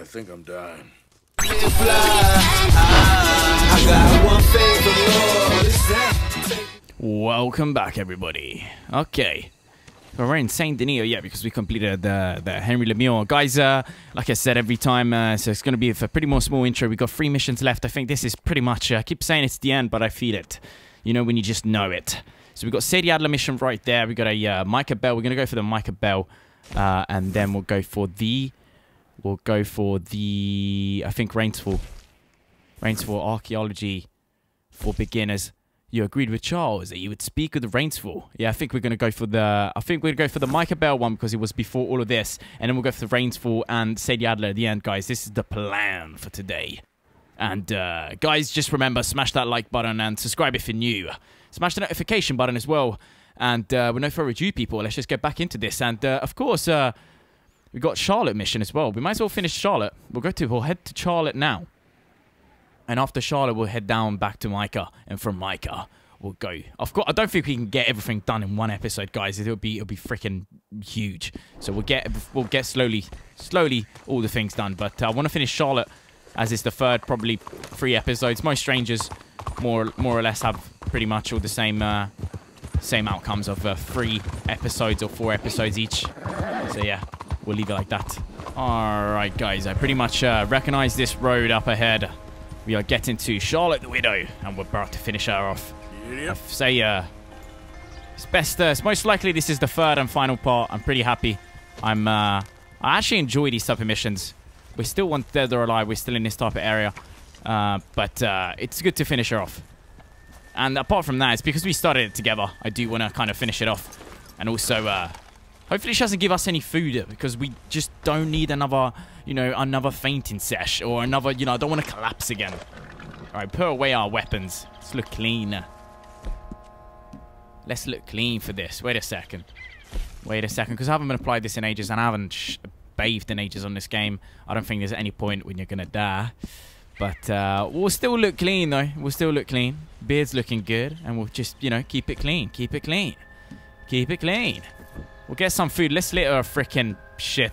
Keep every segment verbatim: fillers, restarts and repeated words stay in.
I think I'm dying. Welcome back, everybody. Okay. We're in Saint-Denis, yeah, because we completed the, the Henry Lemieux. Guys, uh, like I said, every time, uh, so it's going to be a pretty more small intro. We've got three missions left. I think this is pretty much, uh, I keep saying it's the end, but I feel it. You know, when you just know it. So we've got Sadie Adler mission right there. We've got a uh, Micah Bell. We're going to go for the Micah Bell. Uh, and then we'll go for the, we'll go for the, I think, Rains Fall. Rains Fall Archaeology for Beginners. You agreed with Charles that you would speak of the Rains Fall. Yeah, I think we're going to go for the... I think we're going to go for the Micah Bell one because it was before all of this. And then we'll go for the Rains Fall and Sadie Adler at the end, guys. This is the plan for today. And, uh, guys, just remember, smash that like button and subscribe if you're new. Smash the notification button as well. And uh, with no further ado, people, let's just get back into this. And, uh, of course, uh, we've got Charlotte mission as well. We might as well finish Charlotte. We'll go to... We'll head to Charlotte now. And after Charlotte, we'll head down back to Micah. And from Micah, we'll go. Of course, I don't think we can get everything done in one episode, guys. It'll be it'll be freaking huge. So we'll get we'll get slowly, slowly all the things done. But uh, I want to finish Charlotte, as it's the third, probably three episodes. Most strangers, more more or less, have pretty much all the same uh, same outcomes of uh, three episodes or four episodes each. So yeah, we'll leave it like that. All right, guys. I pretty much uh, recognize this road up ahead. We are getting to Charlotte the Widow, and we're about to finish her off. Yep. I say, uh, it's best, uh, it's most likely this is the third and final part. I'm pretty happy. I'm, uh, I actually enjoy these type of missions. We're still on Dead or Alive, we're still in this type of area. Uh, but, uh, it's good to finish her off. And apart from that, it's because we started it together. I do want to kind of finish it off. And also, uh, hopefully she doesn't give us any food because we just don't need another, you know, another fainting sesh or another, you know, I don't want to collapse again. All right, put away our weapons. Let's look clean. Let's look clean for this. Wait a second. Wait a second, because I haven't been applied this in ages and I haven't sh bathed in ages on this game. I don't think there's any point when you're going to die. But uh, we'll still look clean, though. We'll still look clean. Beard's looking good and we'll just, you know, keep it clean. Keep it clean. Keep it clean. We'll get some food. Let's let her freaking shit.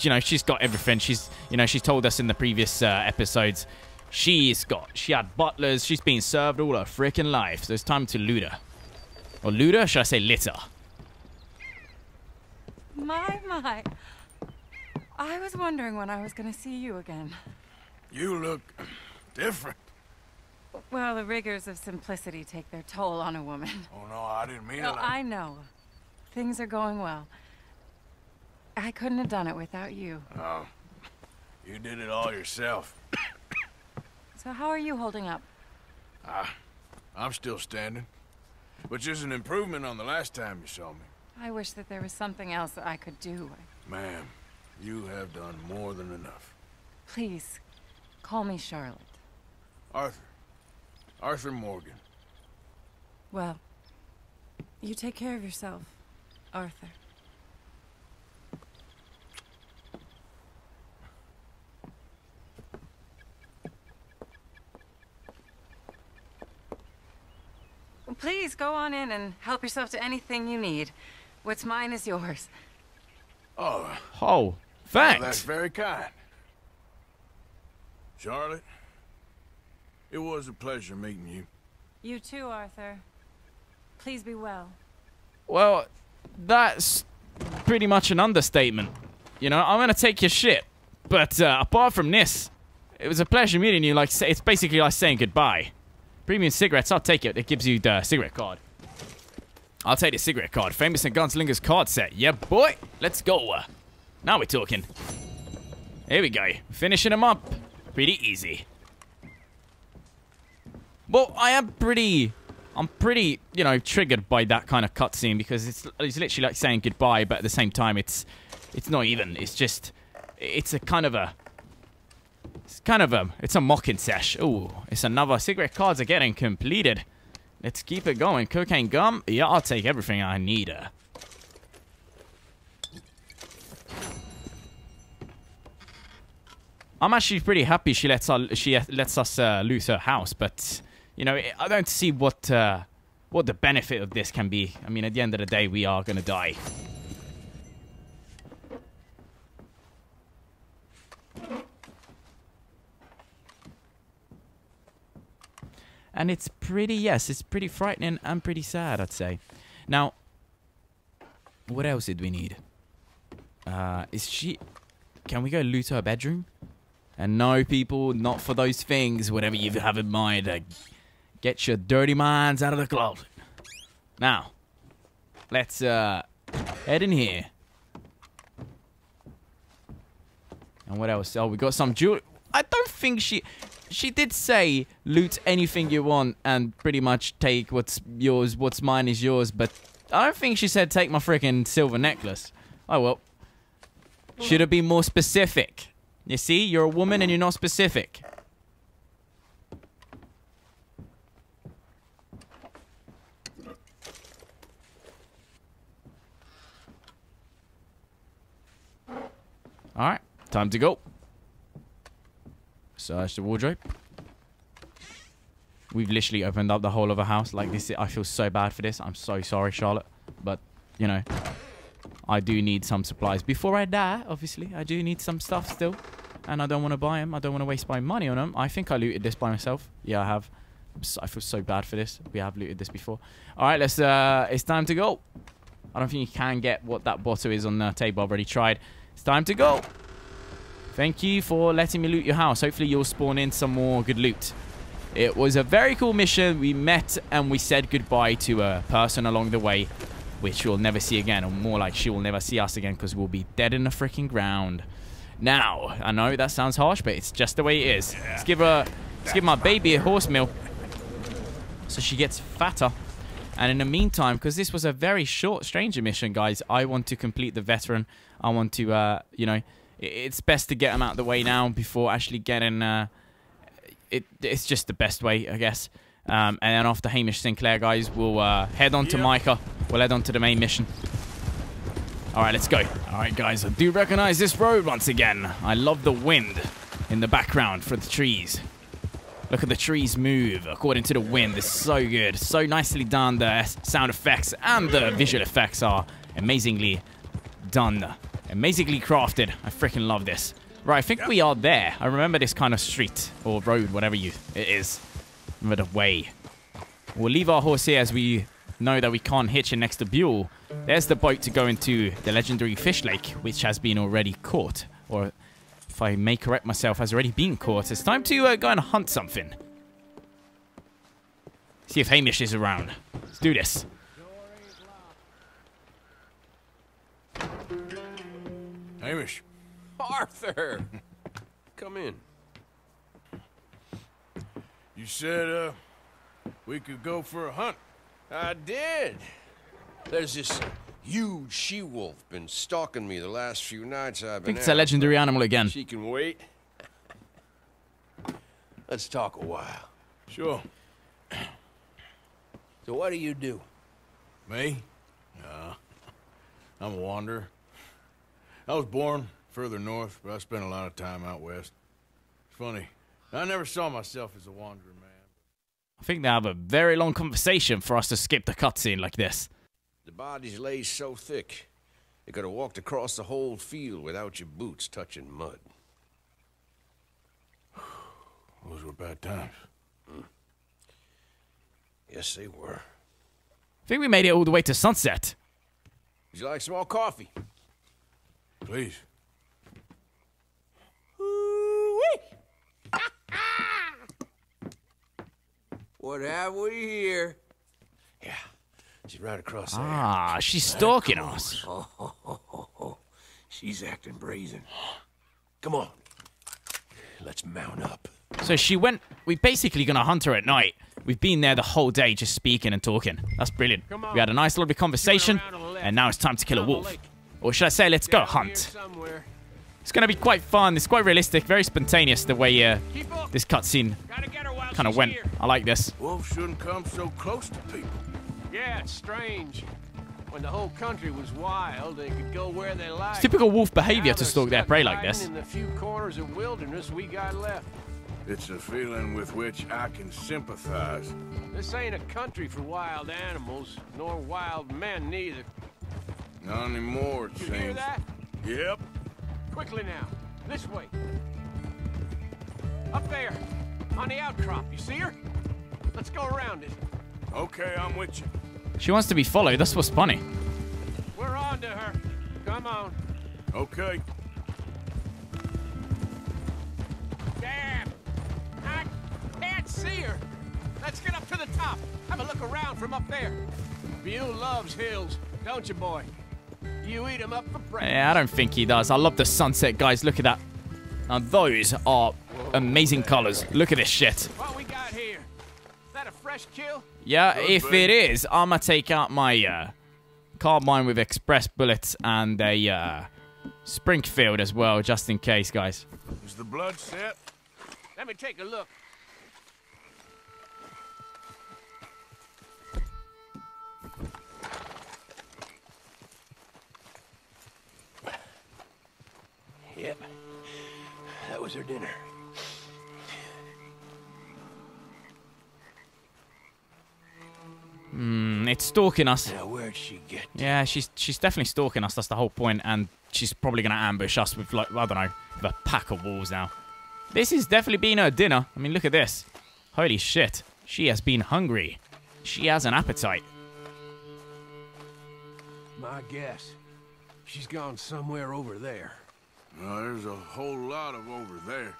You know, she's got everything. She's, you know, she's told us in the previous uh, episodes. She's got, she had butlers. She's been served all her freaking life. So it's time to loot her. Or loot her? Should I say litter? My, my. I was wondering when I was going to see you again. You look different. Well, the rigors of simplicity take their toll on a woman. Oh, no, I didn't mean no, it. Like I know. Things are going well. I couldn't have done it without you. Oh, you did it all yourself. So how are you holding up? Uh, I'm still standing, which is an improvement on the last time you saw me. I wish that there was something else that I could do. Ma'am, you have done more than enough. Please, call me Charlotte. Arthur. Arthur Morgan. Well, you take care of yourself. Arthur. Please go on in and help yourself to anything you need. What's mine is yours. Oh, oh, thanks. Well, that's very kind. Charlotte, it was a pleasure meeting you. You too, Arthur. Please be well. Well. That's pretty much an understatement. You know, I'm going to take your shit. But uh, apart from this, it was a pleasure meeting you. Like, it's basically like saying goodbye. Premium cigarettes, I'll take it. It gives you the cigarette card. I'll take the cigarette card. Famous and Gunslinger's card set. Yeah, boy. Let's go. Now we're talking. Here we go. Finishing them up. Pretty easy. Well, I am pretty... I'm pretty, you know, triggered by that kind of cutscene because it's it's literally like saying goodbye, but at the same time, it's it's not even. It's just it's a kind of a it's kind of a it's a mocking sesh. Oh, it's another cigarette. Cards are getting completed. Let's keep it going. Cocaine gum. Yeah, I'll take everything I need. Uh. I'm actually pretty happy she lets our, she lets us uh, lose her house, but. You know, I don't see what uh, what the benefit of this can be. I mean, at the end of the day, we are going to die. And it's pretty, yes, it's pretty frightening and pretty sad, I'd say. Now, what else did we need? Uh, is she... Can we go loot her bedroom? And no, people, not for those things, whatever you have in mind. Uh, get your dirty minds out of the closet. Now, let's uh, head in here. And what else? Oh, we got some jewelry. I don't think she... She did say, loot anything you want and pretty much take what's yours, what's mine is yours, but I don't think she said take my freaking silver necklace. Oh, well. Should have been more specific. You see? You're a woman and you're not specific. Alright. Time to go. Search the wardrobe. We've literally opened up the whole of a house like this. I feel so bad for this. I'm so sorry, Charlotte. But, you know, I do need some supplies. Before I die, obviously, I do need some stuff still. And I don't want to buy them. I don't want to waste my money on them. I think I looted this by myself. Yeah, I have. I feel so bad for this. We have looted this before. All right, let's, uh, it's time to go. I don't think you can get what that bottle is on the table. I've already tried. It's time to go. Thank you for letting me loot your house. Hopefully you'll spawn in some more good loot. It was a very cool mission. We met and we said goodbye to a person along the way, which we'll never see again. Or more like she will never see us again because we'll be dead in the freaking ground. Now, I know that sounds harsh, but it's just the way it is. Let's give, her, let's give my baby a horse meal so she gets fatter. And in the meantime, because this was a very short stranger mission, guys, I want to complete the veteran. I want to, uh, you know... It's best to get them out of the way now before actually getting... Uh, it, it's just the best way, I guess. Um, and then after Hamish Sinclair, guys, we'll uh, head on yeah. to Micah. We'll head on to the main mission. All right, let's go. All right, guys, I do recognize this road once again. I love the wind in the background for the trees. Look at the trees move according to the wind. It's so good. So nicely done. The sound effects and the visual effects are amazingly done. Amazingly crafted. I freaking love this. Right, I think we are there. I remember this kind of street or road, whatever you it is. Remember the way. We'll leave our horse here as we know that we can't hitch it next to Buell. There's the boat to go into the legendary fish lake, which has been already caught. Or, if I may correct myself, has already been caught. It's time to uh, go and hunt something. See if Hamish is around. Let's do this. Hamish. Arthur! Come in. You said, uh, we could go for a hunt. I did. There's this huge she-wolf been stalking me the last few nights I've been I think it's out. A legendary animal again. She can wait. Let's talk a while. Sure. So what do you do? Me? Uh, I'm a wanderer. I was born further north, but I spent a lot of time out west. It's funny. I never saw myself as a wanderer, man. I think they have a very long conversation for us to skip the cutscene like this. The bodies lay so thick, they could have walked across the whole field without your boots touching mud. Those were bad times. Mm. Yes, they were. I think we made it all the way to sunset. Would you like some more coffee? Please. What have we here? Yeah, she's right across there. Ah, she's stalking us. Oh, oh, oh, oh, oh. She's acting brazen. Come on. Let's mount up. So she went... We're basically going to hunt her at night. We've been there the whole day just speaking and talking. That's brilliant. We had a nice little conversation, and now it's time to kill a wolf. Or should I say, let's go hunt. It's going to be quite fun. It's quite realistic. Very spontaneous the way uh, this cutscene kind of went. Here. I like this. Wolves shouldn't come so close to people. Yeah, it's strange. When the whole country was wild, they could go where they liked. It's typical wolf behavior to stalk their prey like this. In the few corners of wilderness we got left. It's a feeling with which I can sympathize. This ain't a country for wild animals, nor wild men neither. Not anymore, it seems. You hear that? Yep. Quickly now. This way. Up there. On the outcrop. You see her? Let's go around it. Okay, I'm with you. She wants to be followed. That's what's funny. We're on to her. Come on. Okay. Damn. I can't see her. Let's get up to the top. Have a look around from up there. Bill loves hills, don't you, boy? You eat them up for breakfast. Yeah, I don't think he does. I love the sunset, guys. Look at that. Now, those are amazing colors. Look at this shit. What we got here? Is that a fresh kill? Yeah, Good if thing. It is, I'm going to take out my uh, carbine with express bullets and a uh, Springfield as well, just in case, guys. Is the blood set? Let me take a look. Yep. That was her dinner. Hmm, it's stalking us. Now, where'd she get to? Yeah, she's she's definitely stalking us, that's the whole point, and she's probably gonna ambush us with, like, I don't know, with a pack of wolves now. This is definitely been her dinner. I mean, look at this. Holy shit. She has been hungry. She has an appetite. My guess. She's gone somewhere over there. Well, there's a whole lot of over there.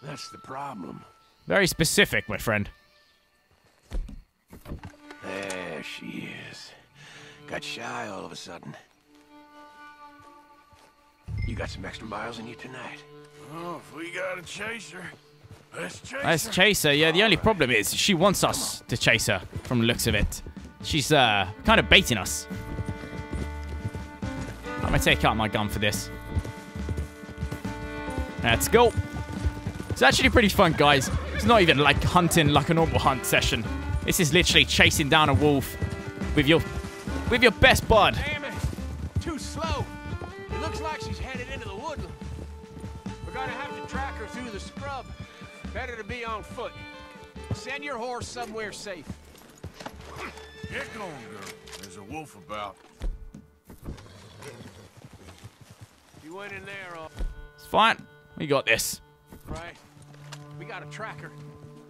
That's the problem. Very specific, my friend. There she is. Got shy all of a sudden. You got some extra miles in you tonight. Oh, if we gotta chase her, let's chase her. Let's chase her. Yeah, the only problem is she wants us to chase her from the looks of it. She's uh, kind of baiting us. I'm gonna take out my gun for this. Let's go. It's actually pretty fun, guys. It's not even like hunting like a normal hunt session. This is literally chasing down a wolf with your with your best bud. Damn it. Too slow. It looks like she's headed into the woodland. We're gonna have to track her through the scrub. Better to be on foot. Send your horse somewhere safe. Get going, girl. There's a wolf about. You went in there, all. It's fine. We got this. Right. We got a tracker.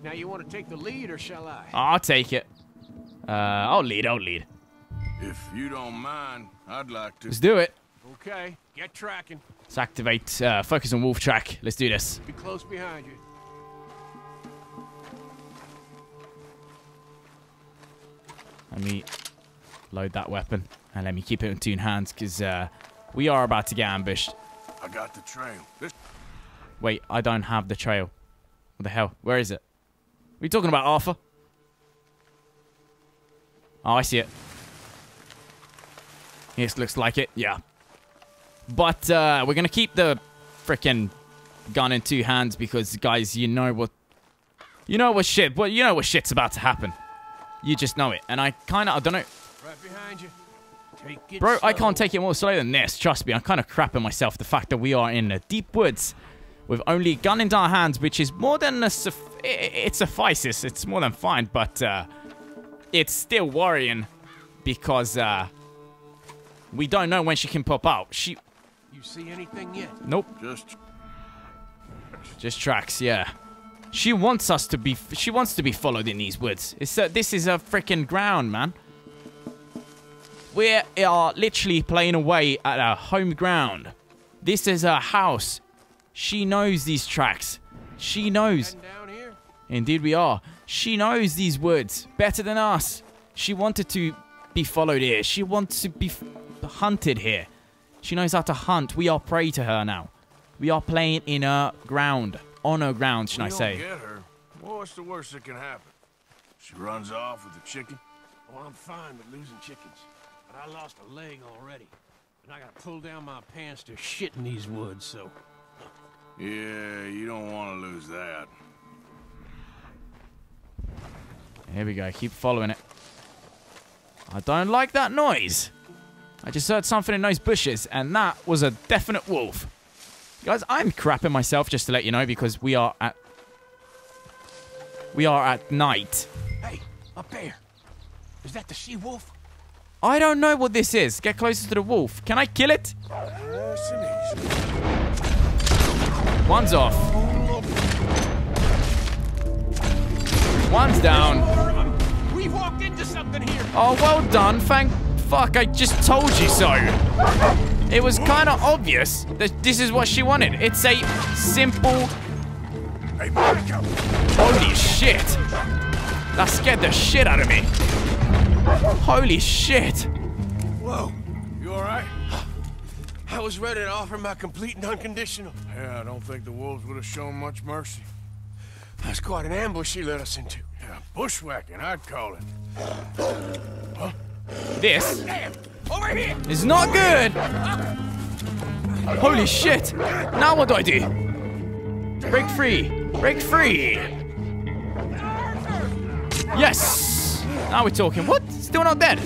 Now you want to take the lead or shall I? I'll take it. Uh, I'll lead, I'll lead. If you don't mind, I'd like to. Let's do it. Okay, get tracking. Let's activate, uh, focus on wolf track. Let's do this. Be close behind you. Let me load that weapon and let me keep it in two hands because uh, we are about to get ambushed. I got the trail. This Wait, I don't have the trail. What the hell? Where is it? What are you talking about, Arthur? Oh, I see it. Yes, looks like it. Yeah. But uh, we're going to keep the freaking gun in two hands because, guys, you know what... You know what shit... Well, you know what shit's about to happen. You just know it. And I kind of... I don't know... Right behind you. Take it Bro, slow. I can't take it more slow than this. Trust me, I'm kind of crapping myself. The fact that we are in the deep woods... With only a gun in our hands, which is more than a suff it suffices. It's more than fine, but uh, it's still worrying because uh, we don't know when she can pop out. She. You see anything yet? Nope. Just. Just tracks, yeah. She wants us to be. She wants to be followed in these woods. It's uh, this is a freaking ground, man. We are literally playing away at our home ground. This is our house. She knows these tracks. She knows. Down here. Indeed we are. She knows these woods better than us. She wanted to be followed here. She wants to be hunted here. She knows how to hunt. We are prey to her now. We are playing in her ground. On her ground, should we I don't say. Get her. Well, what's the worst that can happen? She runs off with the chicken. Well, I'm fine with losing chickens. But I lost a leg already. And I got to pull down my pants to shit in these woods, so... Yeah, you don't want to lose that. Here we go. Keep following it. I don't like that noise. I just heard something in those bushes, and that was a definite wolf. Guys, I'm crapping myself just to let you know because we are at we are at night. Hey, up there. Is that the she-wolf? I don't know what this is. Get closer to the wolf. Can I kill it? One's off. One's down. We walked into something here. Oh, well done. Thank fuck. I just told you so. It was kind of obvious that this is what she wanted. It's a simple... Hey, Micah. Holy shit. That scared the shit out of me. Holy shit. Whoa. You all right? I was ready to offer my complete and unconditional. Yeah, I don't think the wolves would have shown much mercy. That's quite an ambush she led us into. Yeah, bushwhacking, I'd call it. Huh? This Damn. Over here. Is not Over good. Here. Holy shit. Now what do I do? Break free. Break free. Yes. Now we're talking. What? Still not dead.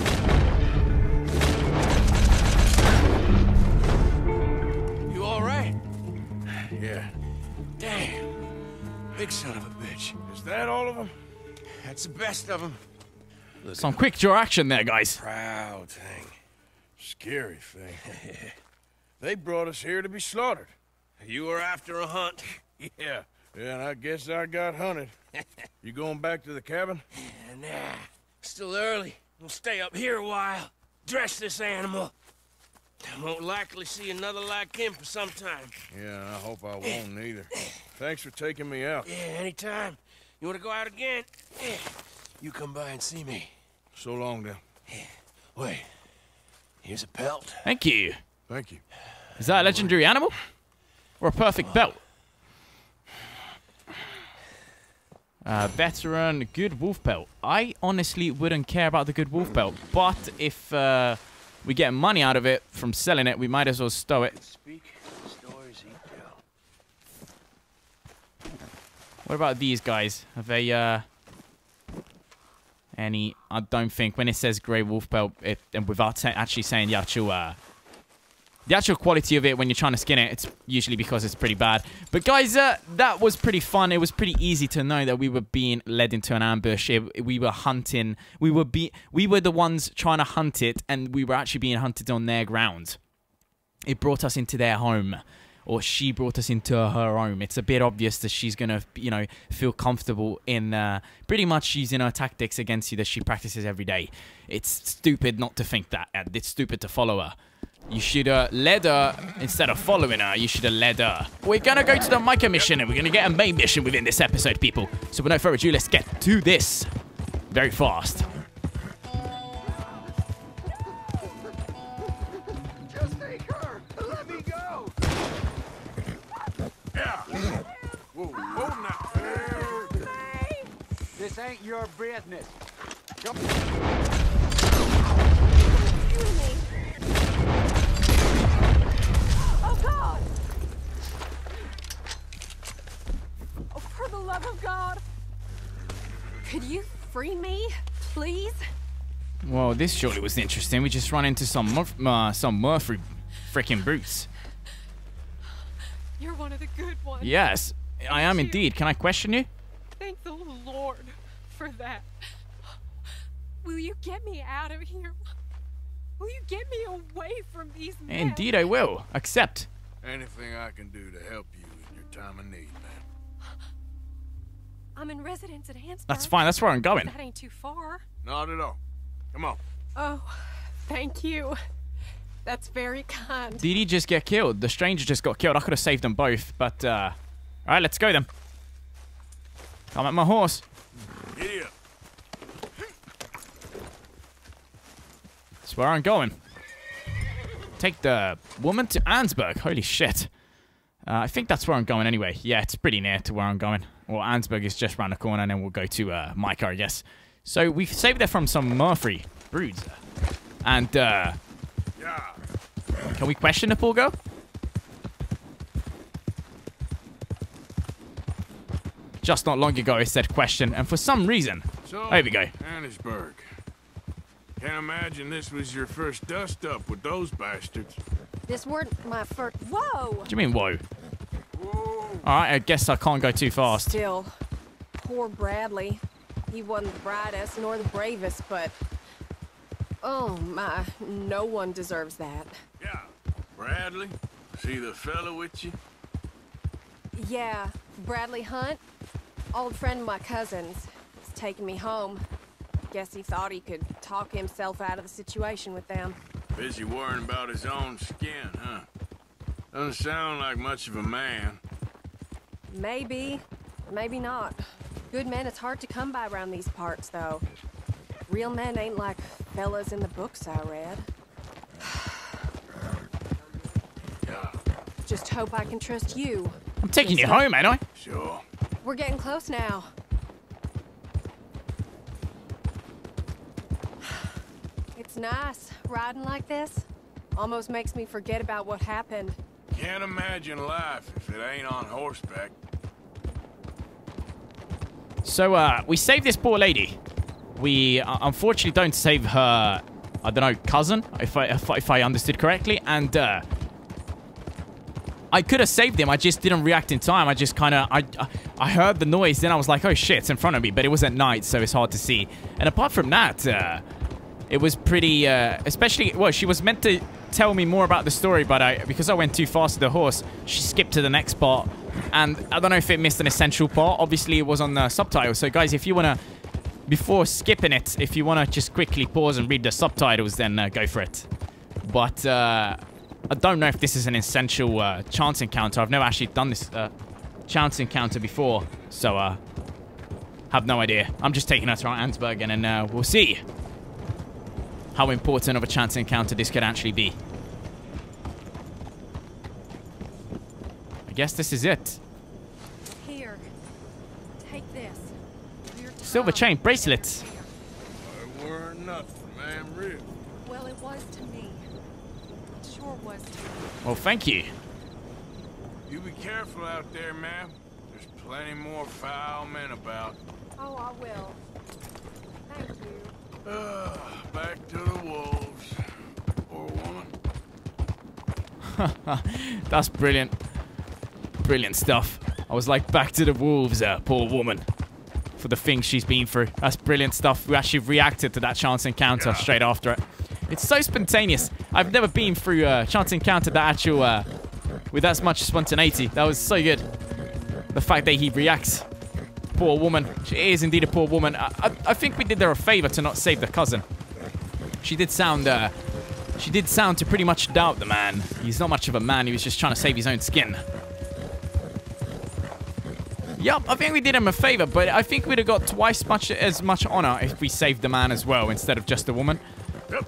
You all right? Yeah. Damn. Big son of a bitch. Is that all of them? That's the best of them. Look, some quick draw action there, guys. Proud thing. Scary thing. They brought us here to be slaughtered. You were after a hunt. Yeah. Yeah, and I guess I got hunted. You going back to the cabin? Nah. Still early. We'll stay up here a while. Dress this animal. I won't likely see another like him for some time. Yeah, I hope I won't either. Thanks for taking me out. Yeah, anytime. You want to go out again? Yeah. You come by and see me. So long, then. Yeah. Wait. Here's a belt. Thank you. Thank you. Is that a legendary animal? Or a perfect oh. belt? Uh, veteran, good wolf belt. I honestly wouldn't care about the good wolf belt, but if... Uh, we get money out of it from selling it. We might as well stow it. Speak stories he tell. What about these guys? Have they, uh... any... I don't think. When it says Grey Wolf Belt, it, and without say, actually saying the actual, uh... the actual quality of it when you're trying to skin it, it's usually because it's pretty bad. But guys, uh, that was pretty fun. It was pretty easy to know that we were being led into an ambush. It, we were hunting. We were be we were the ones trying to hunt it, and we were actually being hunted on their ground. It brought us into their home, or she brought us into her home. It's a bit obvious that she's going to, you know, feel comfortable in uh, pretty much using her tactics against you that she practices every day. It's stupid not to think that. It's stupid to follow her. You should have led her instead of following her. You should have led her. We're going to go to the Micah mission, and we're going to get a main mission within this episode, people. So without further ado, let's get to this very fast. Just take her. Let me go. Yeah. Whoa, whoa, now. This ain't your business. Come God. Oh, for the love of God. Could you free me, please? Well, this surely was interesting. We just run into some Murph uh, some Murphy freaking brutes. You're one of the good ones. Yes, Thank I am you. indeed. Can I question you? Thank the Lord for that. Will you get me out of here? Will you get me away from these men? Indeed I will. Accept. Anything I can do to help you in your time of need, man. I'm in residence at Annesburg. That's fine. That's where I'm going. That ain't too far. Not at all. Come on. Oh, thank you. That's very kind. Did he just get killed? The stranger just got killed. I could have saved them both, but, uh... Alright, let's go then. I'm at my horse. Giddy up. That's where I'm going. Take the woman to Annesburg. Holy shit. Uh, I think that's where I'm going anyway. Yeah, it's pretty near to where I'm going. Well, Annesburg is just around the corner, and then we'll go to uh, Micah, I guess. So we've saved there from some Murphy broods. And, uh... Yeah. Can we question the poor girl? Just not long ago, it said question, and for some reason... So, there we go. Annesburg. Can't imagine this was your first dust-up with those bastards. This weren't my first... Whoa! What do you mean, whoa? Whoa. Alright, I guess I can't go too fast. Still, poor Bradley. He wasn't the brightest nor the bravest, but... Oh, my. No one deserves that. Yeah. Bradley? See the fella with you? Yeah. Bradley Hunt. Old friend of my cousin's. taking me home. Guess he thought he could talk himself out of the situation with them. Busy worrying about his own skin, huh? Doesn't sound like much of a man. Maybe, maybe not. Good men is hard to come by around these parts, though. Real men ain't like fellas in the books I read. Just hope I can trust you. I'm taking you home, ain't I? Sure. We're getting close now. It's nice, riding like this. Almost makes me forget about what happened. Can't imagine life if it ain't on horseback. So, uh, we saved this poor lady. We uh, unfortunately don't save her, I don't know, cousin, if I, if I, if I understood correctly. And uh, I could have saved him. I just didn't react in time. I just kind of, I, I heard the noise. Then I was like, oh, shit, it's in front of me. But it was at night, so it's hard to see. And apart from that, uh, it was pretty, uh, especially, well, she was meant to tell me more about the story. But I, because I went too fast with the horse, she skipped to the next part. And I don't know if it missed an essential part. Obviously, it was on the subtitles. So, guys, if you want to... Before skipping it, if you want to just quickly pause and read the subtitles, then uh, go for it. But uh, I don't know if this is an essential uh, chance encounter. I've never actually done this uh, chance encounter before, so I uh, have no idea. I'm just taking us around Annesburg, and then uh, we'll see how important of a chance encounter this could actually be. I guess this is it. Silver chain, bracelets. They were nothing, ma'am, really. Well, it was to me. It sure was to me. Well, thank you. You be careful out there, ma'am. There's plenty more foul men about. Oh, I will. Thank you. Uh, back to the wolves. Poor woman. That's brilliant. Brilliant stuff. I was like, back to the wolves, uh, poor woman. For the things she's been through. That's brilliant stuff. We actually reacted to that chance encounter yeah. straight after it. It's so spontaneous. I've never been through a chance encounter that actual uh, with that much spontaneity. That was so good. The fact that he reacts. Poor woman. She is indeed a poor woman. I, I, I think we did her a favor to not save the cousin. She did sound. Uh, she did sound to pretty much doubt the man. He's not much of a man. He was just trying to save his own skin. Yup, I think we did him a favor, but I think we'd have got twice much as much honor if we saved the man as well instead of just the woman.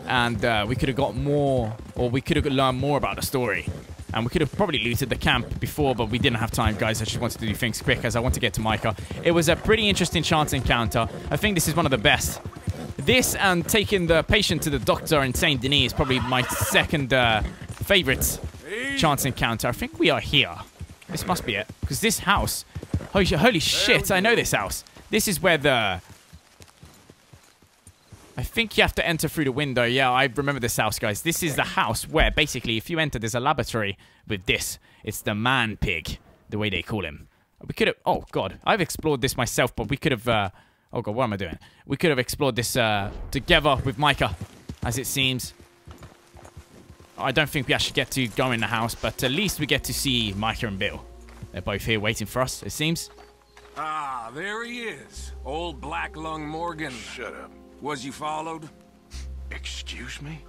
And uh, we could have got more, or we could have learned more about the story. And we could have probably looted the camp before, but we didn't have time, guys. I just wanted to do things quick as I want to get to Micah. It was a pretty interesting chance encounter. I think this is one of the best. This and taking the patient to the doctor in Saint-Denis is probably my second uh, favorite chance encounter. I think we are here. This must be it, because this house... Holy, holy shit, I know this house. This is where the... I think you have to enter through the window. Yeah, I remember this house, guys. This is the house where, basically, if you enter, there's a laboratory with this. It's the man pig, the way they call him. We could have... Oh, God. I've explored this myself, but we could have... Uh, oh, God, what am I doing? We could have explored this uh, together with Micah, as it seems. I don't think we actually get to go in the house, but at least we get to see Micah and Bill. They're both here waiting for us, it seems. Ah, there he is. Old Black Lung Morgan. Shut up. Was you followed? Excuse me?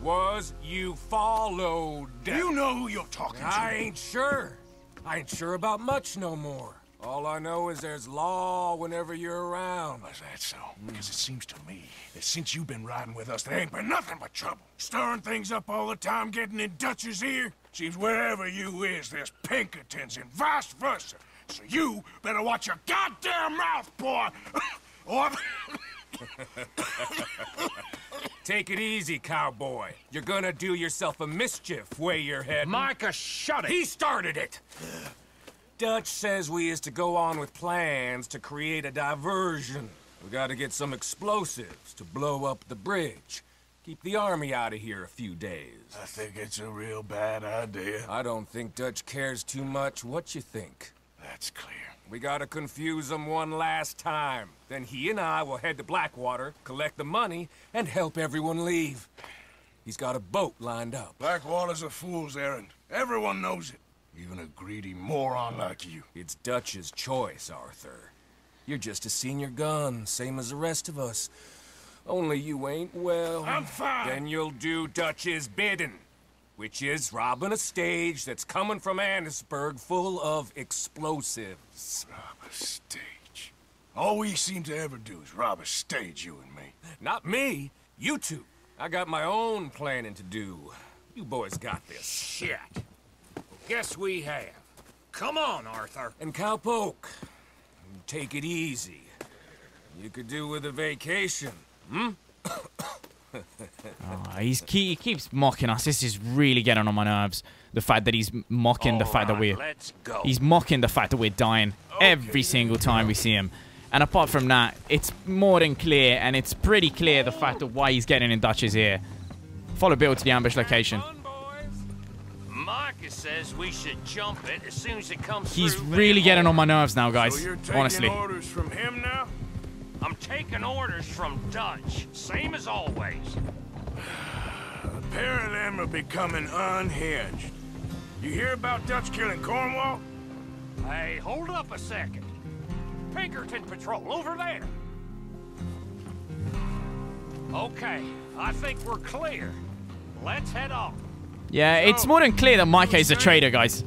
Was you followed? You know who you're talking to. I ain't sure. I ain't sure about much no more. All I know is there's law whenever you're around. Is that so? Because mm. it seems to me that since you've been riding with us, there ain't been nothing but trouble. Stirring things up all the time, getting in Dutch's ear. Seems wherever you is, there's Pinkertons and vice versa. So you better watch your goddamn mouth, boy! Or... Take it easy, cowboy. You're gonna do yourself a mischief, way you're heading. Micah, shut it! He started it! Dutch says we is to go on with plans to create a diversion. We gotta get some explosives to blow up the bridge. Keep the army out of here a few days. I think it's a real bad idea. I don't think Dutch cares too much what you think. That's clear. We gotta confuse him one last time. Then he and I will head to Blackwater, collect the money, and help everyone leave. He's got a boat lined up. Blackwater's a fool's errand. Everyone knows it. Even a greedy moron like you. It's Dutch's choice, Arthur. You're just a senior gun, same as the rest of us. Only you ain't well. I'm fine. Then you'll do Dutch's bidding, which is robbing a stage that's coming from Annesburg full of explosives. Rob a stage. All we seem to ever do is rob a stage, you and me. Not me, you two. I got my own planning to do. You boys got this. Shit. Guess we have. Come on, Arthur. And cowpoke. Take it easy. You could do with a vacation, hmm? Oh, he's key, he keeps mocking us. This is really getting on my nerves. The fact that he's mocking All the fact right, that we're let's go. He's mocking the fact that we're dying okay. every single time we see him. And apart from that, it's more than clear, and it's pretty clear the fact of why he's getting in Dutch's ear. Follow Bill to the ambush location. Micah says we should jump it as soon as it comes through. He's really getting on my nerves now, guys. So you're taking honestly. Orders from him now? I'm taking orders from Dutch, same as always. The pair of them are becoming unhinged. You hear about Dutch killing Cornwall? Hey, hold up a second. Pinkerton Patrol, over there. Okay, I think we're clear. Let's head off. Yeah, so, it's more than clear that Micah is a traitor, guys.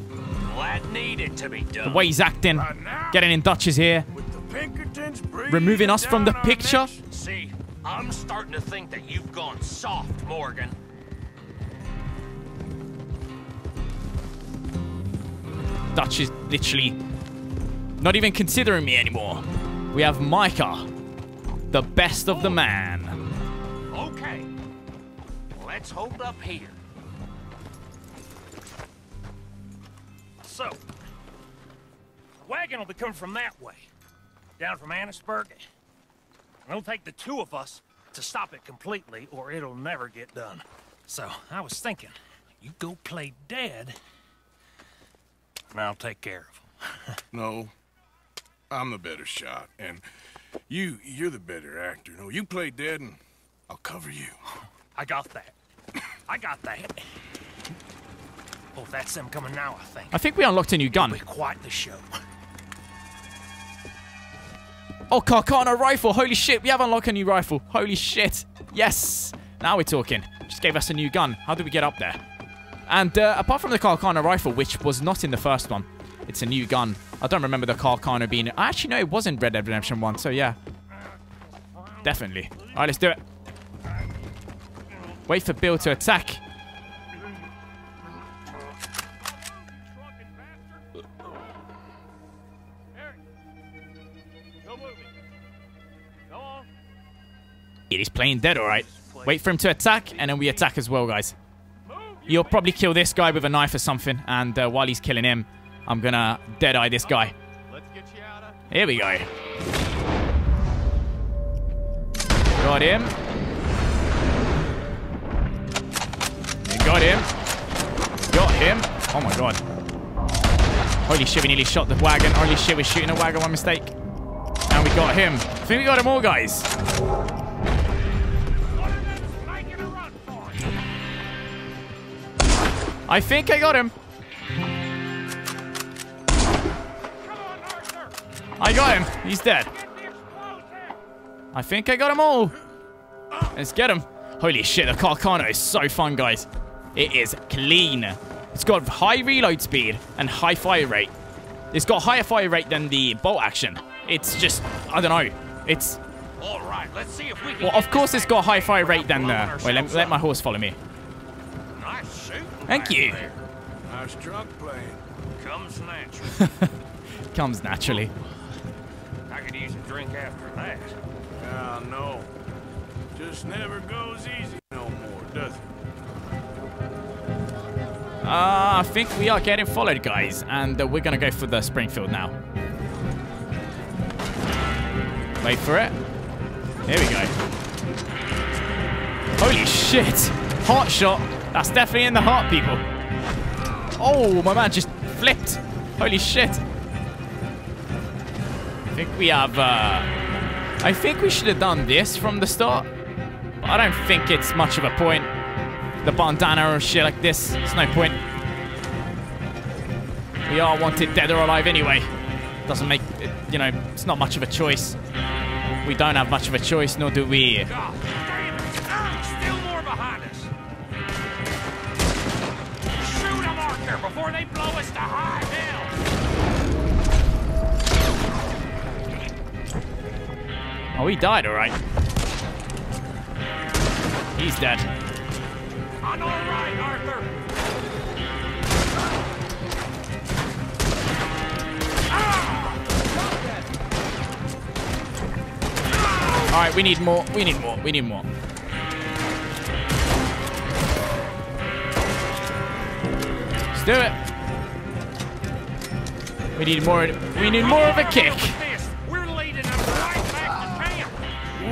That needed to be done. The way he's acting, right getting in Dutch's ear. Removing us from the picture? See, I'm starting to think that you've gone soft, Morgan. Dutch is literally not even considering me anymore. We have Micah, the best of the man. Okay, let's hold up here. So, wagon will be coming from that way. Down from Annesburg, and it'll take the two of us to stop it completely, or it'll never get done. So, I was thinking, you go play dead, and I'll take care of them. No, I'm the better shot, and you, you're the better actor. No, you play dead, and I'll cover you. I got that. I got that. Oh, that's them coming now, I think. I think we unlocked a new gun. It'll be quite the show. Oh, Carcano rifle. Holy shit. We have unlocked a new rifle. Holy shit. Yes. Now we're talking. Just gave us a new gun. How do we get up there? And uh, apart from the Carcano rifle, which was not in the first one, it's a new gun. I don't remember the Carcano being... I actually know it wasn't Red Dead Redemption one, so yeah. Definitely. All right, let's do it. Wait for Bill to attack. It is playing dead, alright. Wait for him to attack, and then we attack as well, guys. You'll probably kill this guy with a knife or something, and uh, while he's killing him, I'm gonna dead-eye this guy. Here we go. Got him. Got him. Got him. Oh my god. Holy shit, we nearly shot the wagon. Holy shit, we're shooting a wagon, one mistake. And we got him. I think we got him all, guys. I think I got him. I got him. He's dead. I think I got them all. Let's get him. Holy shit, the Carcano is so fun, guys. It is clean. It's got high reload speed and high fire rate. It's got higher fire rate than the bolt action. It's just, I don't know. It's... All right, let's see if we can well, of course it's got a high fire rate than... Uh, wait, let, let my horse follow me. Thank you. Nice drug play. Comes naturally. Comes naturally. I could use a drink after that. Ah, uh, no. Just never goes easy no more, does it? Ah, uh, I think we are getting followed, guys, and uh, we're gonna go for the Springfield now. Wait for it. Here we go. Holy shit! Hot shot. That's definitely in the heart, people. Oh, my man just flipped. Holy shit. I think we have... Uh, I think we should have done this from the start. But I don't think it's much of a point. The bandana or shit like this. It's no point. We are wanted dead or alive anyway. doesn't make, you know, it's not much of a choice. We don't have much of a choice, nor do we. God damn it. Still more behind us. Shoot them, Arthur, before they blow us to high hell. Oh, he died, all right. He's dead. I'm all right, Arthur. All right, we need more, we need more, we need more. Let's do it. We need more, we need more of a kick. We're leading them right back to camp.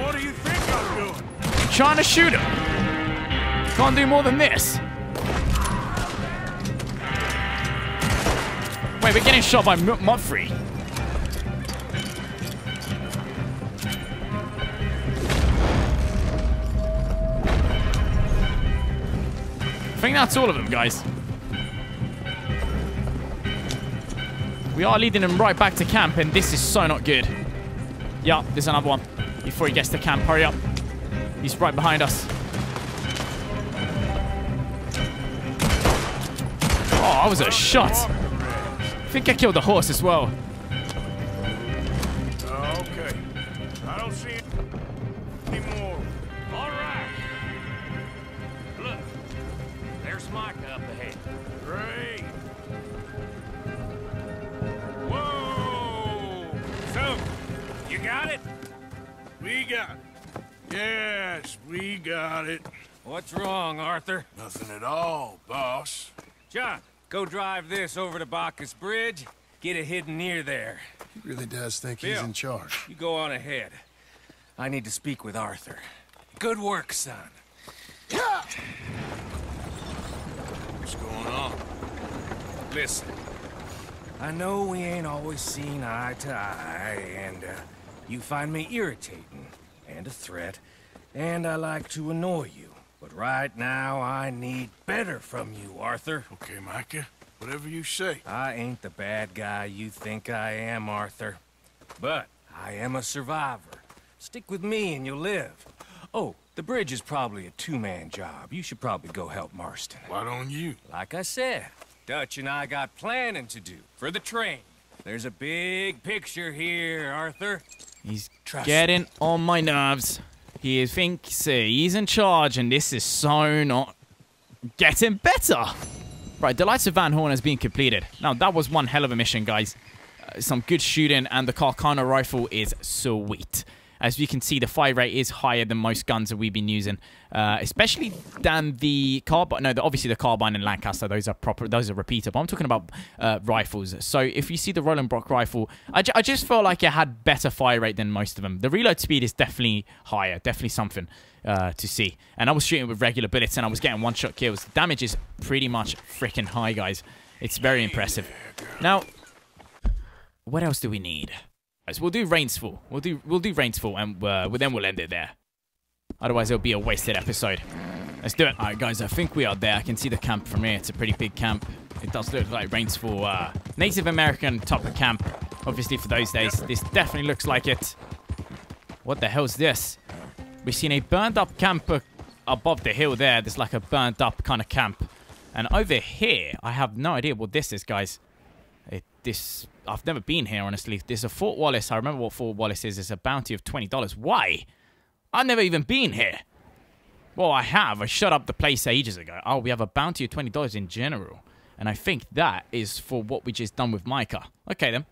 What do you think I'm doing? I'm trying to shoot him. Can't do more than this. Wait, we're getting shot by Mudfree. I think that's all of them, guys. We are leading them right back to camp, and this is so not good. Yeah, there's another one. Before he gets to camp, hurry up. He's right behind us. Oh, I was a shot. I think I killed the horse as well. Okay. I don't see any more. All right. Look. There's Micah up ahead. Great. Whoa! So, you got it? We got it. Yes, we got it. What's wrong, Arthur? Nothing at all, boss. John, go drive this over to Bacchus Bridge. Get it hidden near there. He really does think Bill, he's in charge. You go on ahead. I need to speak with Arthur. Good work, son. Yeah. What's going on? Listen, I know we ain't always seen eye to eye, and uh, you find me irritating and a threat, and I like to annoy you. But right now, I need better from you, Arthur. Okay, Micah. Whatever you say. I ain't the bad guy you think I am, Arthur. But I am a survivor. Stick with me and you'll live. Oh, the bridge is probably a two-man job. You should probably go help Marston. Why don't you? Like I said, Dutch and I got planning to do for the train. There's a big picture here, Arthur. He's Trust getting me. on my nerves. He thinks he's in charge, and this is so not getting better. Right, the Lights of Van Horn has been completed. Now, that was one hell of a mission, guys. Uh, some good shooting, and the Carcano rifle is sweet. As you can see, the fire rate is higher than most guns that we've been using, uh, especially than the carbine. No, the, obviously the carbine and Lancaster, those are proper, those are repeater. But I'm talking about uh, rifles. So if you see the Roland Brock rifle, I, ju I just felt like it had better fire rate than most of them. The reload speed is definitely higher, definitely something uh, to see. And I was shooting with regular bullets, and I was getting one-shot kills. The damage is pretty much freaking high, guys. It's very impressive. Now, what else do we need? We'll do Rains Fall. We'll do we'll do Rains Fall, and uh, well, then we'll end it there. Otherwise, it'll be a wasted episode. Let's do it. All right, guys. I think we are there. I can see the camp from here. It's a pretty big camp. It does look like Rains Fall, uh, Native American type of camp. Obviously, for those days, this definitely looks like it. What the hell's this? We've seen a burned-up camp above the hill there. There's like a burned-up kind of camp, and over here, I have no idea what this is, guys. It, this. I've never been here, honestly. There's a Fort Wallace. I remember what Fort Wallace is. It's a bounty of twenty dollars. Why? I've never even been here. Well, I have. I shut up the place ages ago. Oh, we have a bounty of twenty dollars in general. And I think that is for what we just done with Micah. Okay, then.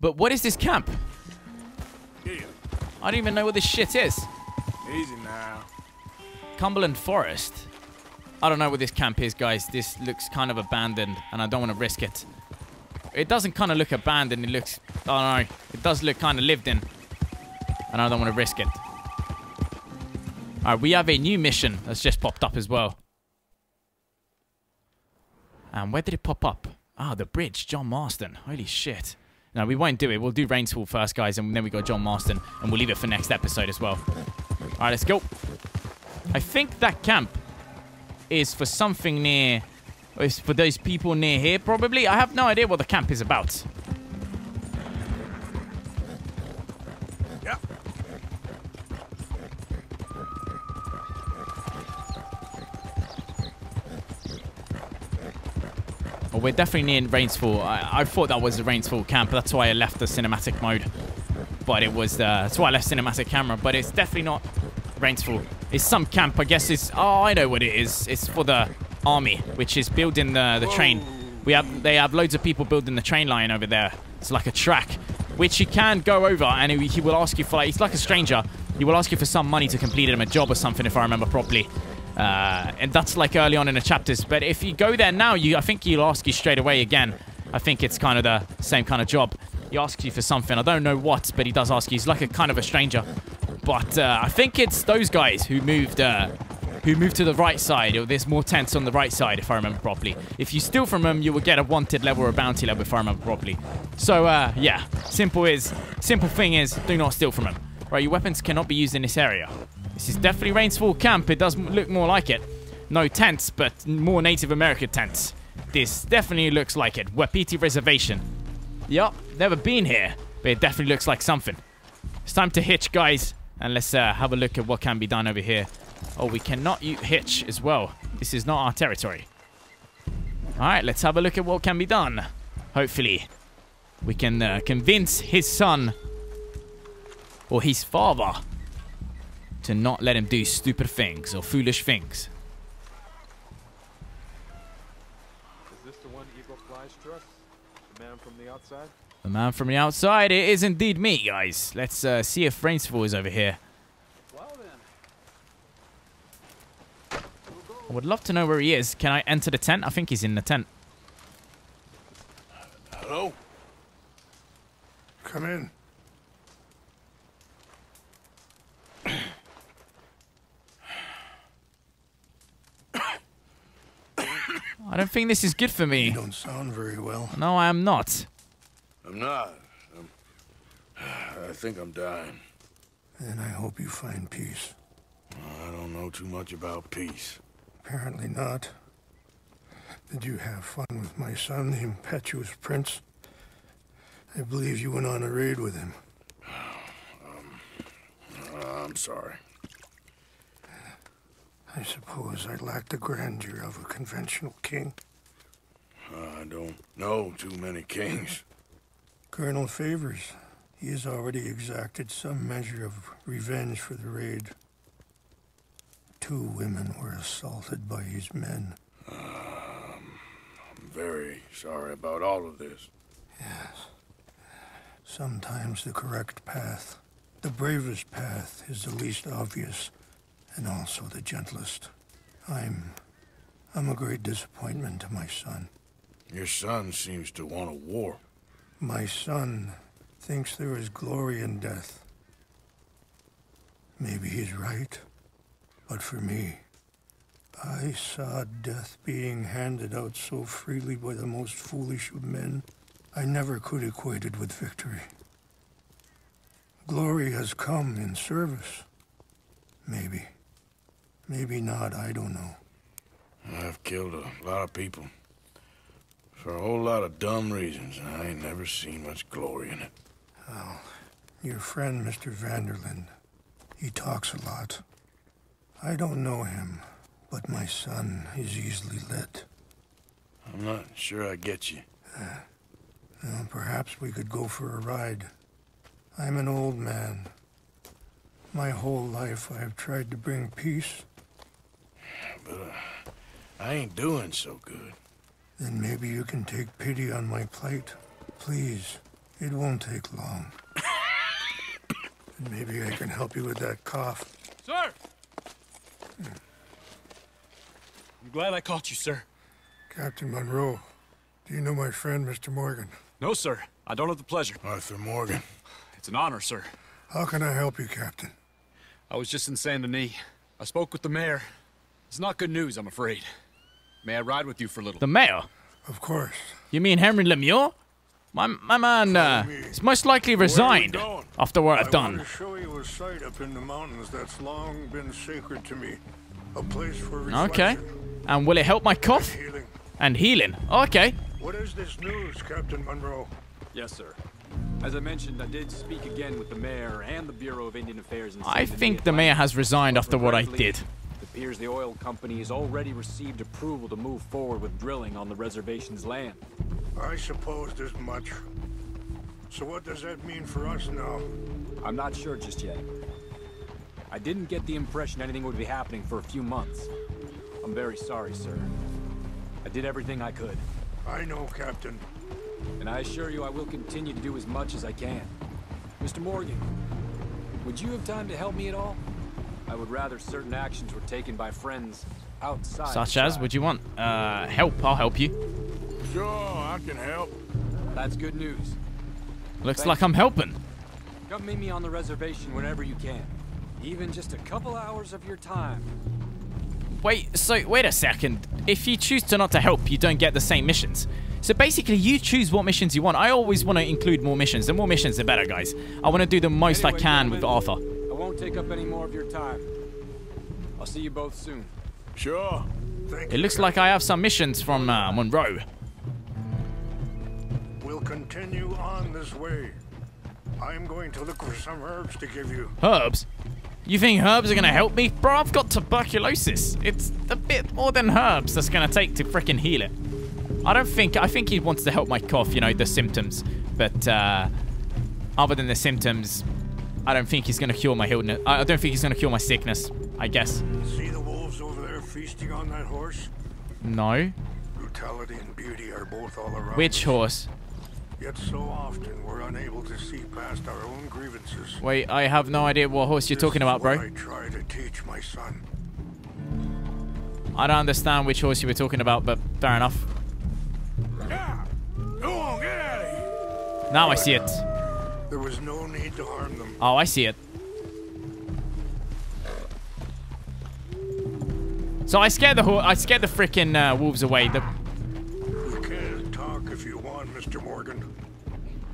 But what is this camp? Yeah. I don't even know what this shit is. Easy now. Cumberland Forest. I don't know what this camp is, guys. This looks kind of abandoned, and I don't want to risk it. It doesn't kind of look abandoned. It looks, I don't know. It does look kind of lived in, and I don't want to risk it. All right, we have a new mission that's just popped up as well. And where did it pop up? Ah, the bridge, John Marston. Holy shit. No, we won't do it. We'll do Rains Fall first, guys, and then we got John Marston, and we'll leave it for next episode as well. All right, let's go. I think that camp is for something near... It's for those people near here, probably. I have no idea what the camp is about. We're definitely near Rains Fall. I, I thought that was the Rains Fall camp. That's why I left the cinematic mode. But it was the... That's why I left cinematic camera. But it's definitely not Rains Fall. It's some camp. I guess it's... Oh, I know what it is. It's for the army, which is building the, the train. We have They have loads of people building the train line over there. It's like a track, which you can go over, and he, he will ask you for... Like, he's like a stranger. He will ask you for some money to complete him a job or something, if I remember properly. Uh, and that's like early on in the chapters. But if you go there now, you I think he'll ask you straight away again. I think it's kind of the same kind of job. He asks you for something. I don't know what, but he does ask you. He's like a kind of a stranger. But uh, I think it's those guys who moved uh, who moved to the right side. Or there's more tents on the right side, if I remember properly. If you steal from them, you will get a wanted level or a bounty level, if I remember properly. So, uh, yeah. Simple is simple thing is, do not steal from them. Right, your weapons cannot be used in this area. This is definitely Rains Fall camp. It does look more like it. No tents, but more Native American tents. This definitely looks like it. Wapiti Reservation. Yup, never been here, but it definitely looks like something. It's time to hitch, guys, and let's uh, have a look at what can be done over here. Oh, we cannot hitch as well. This is not our territory. Alright, let's have a look at what can be done. Hopefully, we can uh, convince his son... or his father to not let him do stupid things or foolish things. Is this the one Eagle Flies trusts? The man from the outside? The man from the outside? It is indeed me, guys. Let's uh, see if Rains Fall is over here. Well, then. I would love to know where he is. Can I enter the tent? I think he's in the tent. Hello? Come in. I don't think this is good for me. You don't sound very well. No, I am not. I'm not. I'm, I think I'm dying. And I hope you find peace. I don't know too much about peace. Apparently not. Did you have fun with my son, the impetuous prince? I believe you went on a raid with him. Um, I'm sorry. I suppose I lack the grandeur of a conventional king. I don't know too many kings. Colonel Favors. He has already exacted some measure of revenge for the raid. Two women were assaulted by his men. Um, I'm very sorry about all of this. Yes. Sometimes the correct path, the bravest path, is the least obvious. And also the gentlest. I'm... I'm a great disappointment to my son. Your son seems to want a war. My son thinks there is glory in death. Maybe he's right. But for me, I saw death being handed out so freely by the most foolish of men, I never could equate it with victory. Glory has come in service. Maybe. Maybe not, I don't know. I've killed a lot of people. For a whole lot of dumb reasons, and I ain't never seen much glory in it. Oh, your friend, Mister Van der Linde, he talks a lot. I don't know him, but my son is easily led. I'm not sure I get you. Uh, well, perhaps we could go for a ride. I'm an old man. My whole life I have tried to bring peace. But uh, I ain't doing so good. Then maybe you can take pity on my plight. Please, it won't take long. And maybe I can help you with that cough. Sir! I'm glad I caught you, sir. Captain Monroe, do you know my friend, Mister Morgan? No, sir. I don't have the pleasure. Arthur Morgan. It's an honor, sir. How can I help you, Captain? I was just in Saint-Denis. I spoke with the mayor. It's not good news, I'm afraid. May I ride with you for a little? The mayor? Of course. You mean Henry Lemieux? My, my man uh, is most likely resigned after what I've done. I want to show you a site up in the mountains that's long been sacred to me. A place for reflection. Okay. And will it help my cough? And healing. And healing. Okay. What is this news, Captain Monroe? Yes, sir. As I mentioned, I did speak again with the mayor and the Bureau of Indian Affairs. I think the mayor has resigned after what I did. The appears the oil company has already received approval to move forward with drilling on the reservation's land. I supposed as much. So what does that mean for us now? I'm not sure just yet. I didn't get the impression anything would be happening for a few months. I'm very sorry, sir. I did everything I could. I know, Captain. And I assure you I will continue to do as much as I can. Mister Morgan, would you have time to help me at all? I would rather certain actions were taken by friends outside. Such as? Would you want? Uh, help. I'll help you. Sure, I can help. That's good news. Looks Thank like you. I'm helping. Come meet me on the reservation whenever you can. Even just a couple hours of your time. Wait, so wait a second. If you choose to not to help, you don't get the same missions. So basically, you choose what missions you want. I always want to include more missions. The more missions, the better, guys. I want to do the most anyway, I can with Arthur. I won't take up any more of your time. I'll see you both soon. Sure. Thank it looks you. like I have some missions from uh, Monroe. We'll continue on this way. I'm going to look for some herbs to give you. Herbs? You think herbs are going to help me? Bro, I've got tuberculosis. It's a bit more than herbs that's going to take to freaking heal it. I don't think, I think he wants to help my cough, you know, the symptoms. But, uh, other than the symptoms, I don't think he's going to cure my illness. I don't think he's going to cure my sickness, I guess. See the wolves over there feasting on that horse? No. Brutality and beauty are both all around. Which horse? Yet so often we're unable to see past our own grievances. Wait, I have no idea what horse you're this talking about, bro. I try to teach my son. I don't understand which horse you were talking about, but fair enough. Yeah. Go on, get out of here. Now I see it. There was no need to harm them. Oh, I see it. So I scared the I scared the freaking uh, wolves away. The you can talk if you want, Mister Morgan,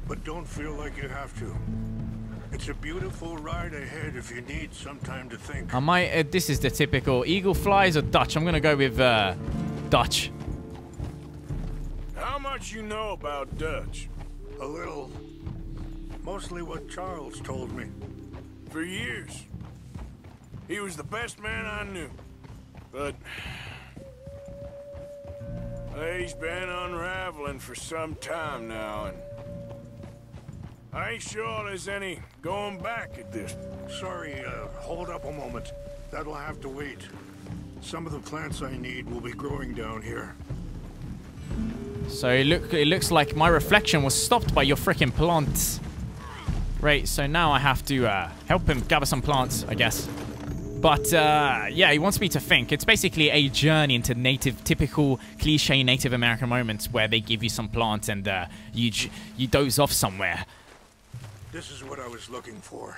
but don't feel like you have to. It's a beautiful ride ahead if you need some time to think. I might. Uh, this is the typical Eagle Flies or Dutch. I'm gonna go with uh, Dutch. How much you know about Dutch? A little. Mostly what Charles told me. For years. He was the best man I knew. But he's been unraveling for some time now, and I ain't sure there's any going back at this. Sorry, uh, hold up a moment. That'll have to wait. Some of the plants I need will be growing down here. So it, look, it looks like my reflection was stopped by your freaking plants. Right, so now I have to uh, help him gather some plants, I guess. But uh, yeah, he wants me to think. It's basically a journey into native, typical cliche Native American moments where they give you some plants and uh, you you doze off somewhere. This is what I was looking for.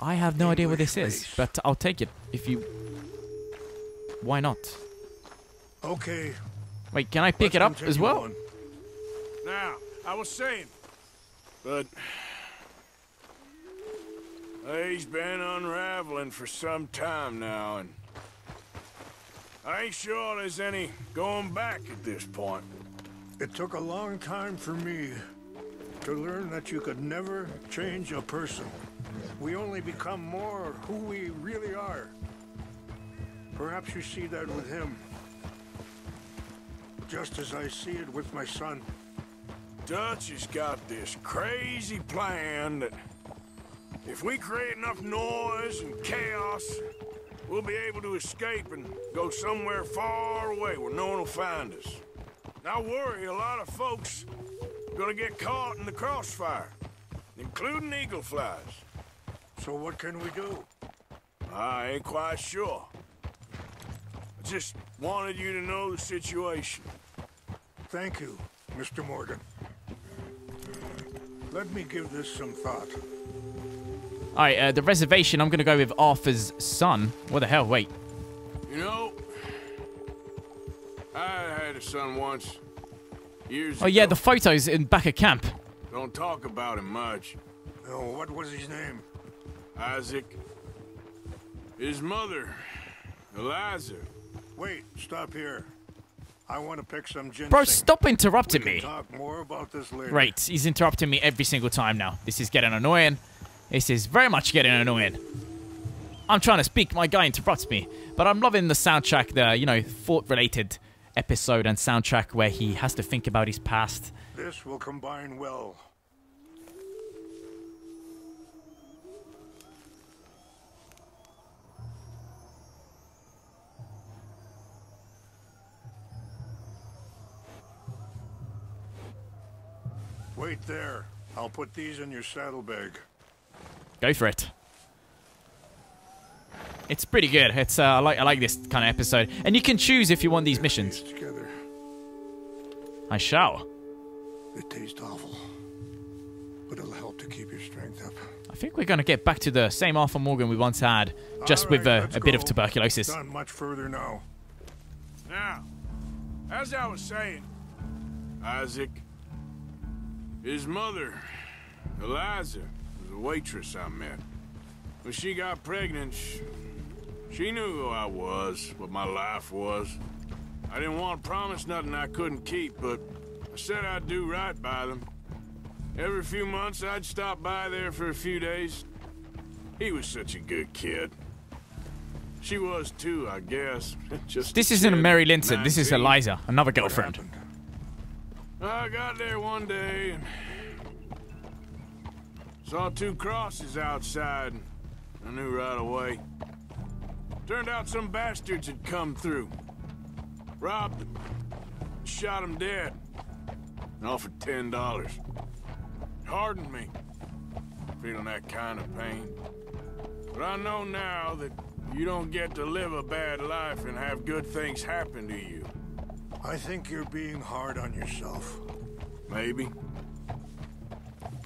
I have no English idea what this place. is, but I'll take it if you. Why not? Okay. Wait, can I pick Let's it up as well? On. Now, I was saying, but he's been unraveling for some time now, and I ain't sure there's any going back at this point. It took a long time for me to learn that you could never change a person. We only become more who we really are. Perhaps you see that with him, just as I see it with my son. Dutch has got this crazy plan that if we create enough noise and chaos, we'll be able to escape and go somewhere far away where no one will find us. And I worry a lot of folks are gonna get caught in the crossfire, including Eagle Flies. So what can we do? I ain't quite sure. I just wanted you to know the situation. Thank you, Mister Morgan. Let me give this some thought. Alright, uh, the reservation, I'm going to go with Arthur's son. What the hell, wait. You know, I had a son once, years ago. Oh yeah, the photos in back of camp. Don't talk about him much. Oh, what was his name? Isaac. His mother, Eliza. Wait, stop here. I want to pick some ginseng. Bro, stop interrupting me. Talk more about this later. Right, he's interrupting me every single time now. This is getting annoying. This is very much getting annoying. I'm trying to speak, my guy interrupts me. But I'm loving the soundtrack, the, you know, fort-related episode and soundtrack where he has to think about his past. This will combine well. Wait there. I'll put these in your saddlebag. Go for it. It's pretty good. It's uh, I like I like this kind of episode, and you can choose if you want these missions. These together. I shall. It tastes awful, but it'll help to keep your strength up. I think we're gonna get back to the same Arthur Morgan we once had, just right, with uh, a bit go. of tuberculosis. Not much further now. Now, as I was saying, Isaac, his mother, Eliza, was a waitress I met. When she got pregnant, she knew who I was, what my life was. I didn't want to promise nothing I couldn't keep, but I said I'd do right by them. Every few months, I'd stop by there for a few days. He was such a good kid. She was too, I guess. Just this isn't Mary Linton. This is Eliza, another girlfriend. I got there one day and saw two crosses outside. I knew right away. Turned out some bastards had come through. Robbed them. Shot them dead. And offered ten dollars. It hardened me. Feeling that kind of pain. But I know now that you don't get to live a bad life and have good things happen to you. I think you're being hard on yourself. Maybe.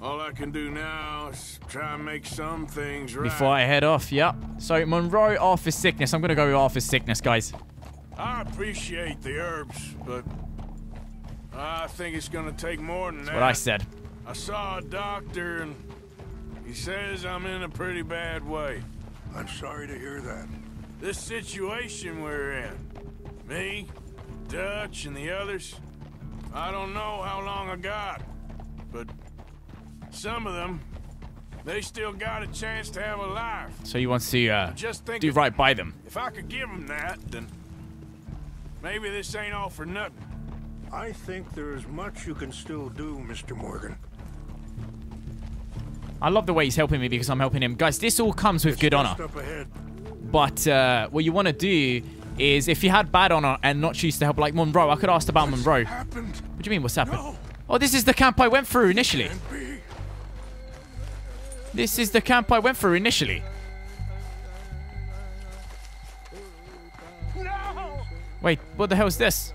All I can do now is try and make some things right. Before I head off, yep. So, Monroe, Arthur's sickness. I'm going to go with Arthur's sickness, guys. I appreciate the herbs, but I think it's going to take more than that. That's what I said. I saw a doctor, and he says I'm in a pretty bad way. I'm sorry to hear that. This situation we're in, me, Dutch, and the others, I don't know how long I got, but... some of them, they still got a chance to have a life. So you want to uh, just think do if, right by them. If I could give them that, then maybe this ain't all for nothing. I think there is much you can still do, Mister Morgan. I love the way he's helping me because I'm helping him. Guys, this all comes with it's good honor. Up ahead. But uh, what you want to do is if you had bad honor and not choose to help, like Monroe, I could ask about what's Monroe. Happened? What do you mean, what's happened? No. Oh, this is the camp I went through initially. This is the camp I went through initially. No! Wait, what the hell is this?